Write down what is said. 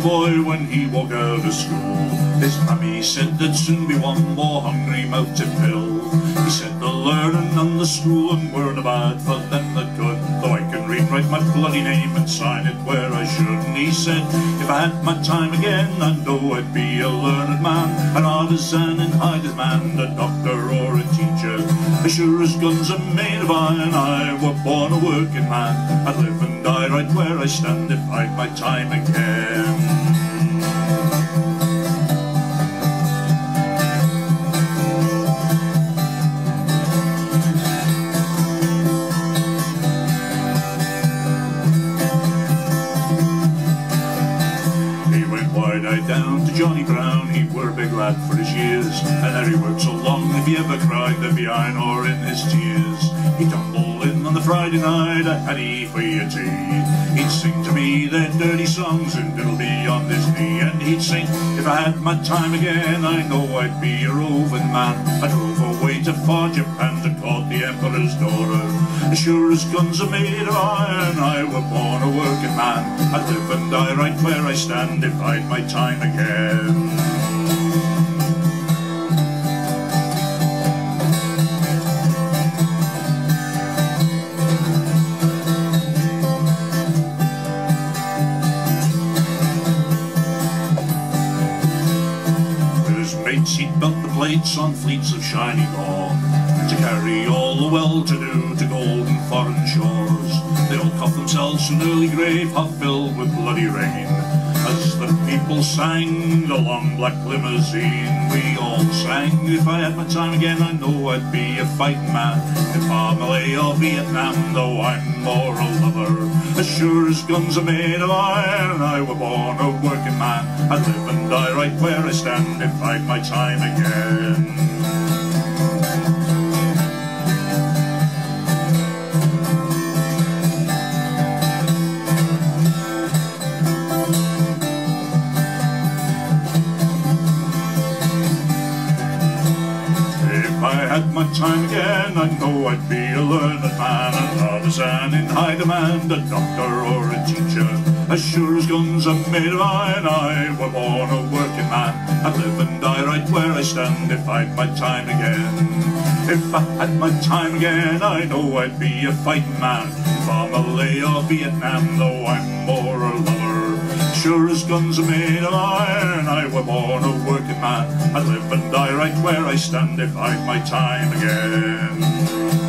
the boy when he walked out of school. His mammy said there'd soon be one more hungry mouth to fill. He said the learning and the schooling weren't bad for them that could, though I can read and write my bloody name and sign it where I shouldn't. He said, if I had my time again, I'd know I'd be a learned man, an artisan and highest man, a doctor or a teacher. As sure as guns are made of iron, I were born a working man. I'd live and die right where I stand if I had my time again. Down to Johnny Brown, he were a big lad for his years, and there he worked so long, if he ever cried, there'd be iron ore in his tears. He'd tumble in on the Friday night, a "Hattie for your tea." He'd sing to me their dirty songs, and it'll be on this knee. And he'd sing, if I had my time again, I know I'd be a roving man. I drove away to far Japan to court the Emperor's daughter. As sure as guns are made of iron, I were born a working man. I'd live and die right where I stand if I'd my time again. He'd belt the plates on fleets of shining ore, to carry all the well-to-do to golden foreign shores. They all coughed themselves an early grave half-filled with bloody rain, as the people sang the long black limousine. We all sang, if I had my time again, I know I'd be a fighting man, if I'm Malay or Vietnam, though I'm more a lover. As sure as guns are made of iron, I were born a working man. I'd live and die right where I stand if I'd my time again. If I had my time again, I know I'd be a learned man, an artisan in high demand, a doctor or a teacher. As sure as guns are made of iron, I were born a working man. I'd live and die right where I stand if I had my time again. If I had my time again, I know I'd be a fighting man, from Malay or Vietnam, though I'm more a lover. Sure as guns are made of iron, I were born a working man. I'd live and die right where I stand if I had my time again.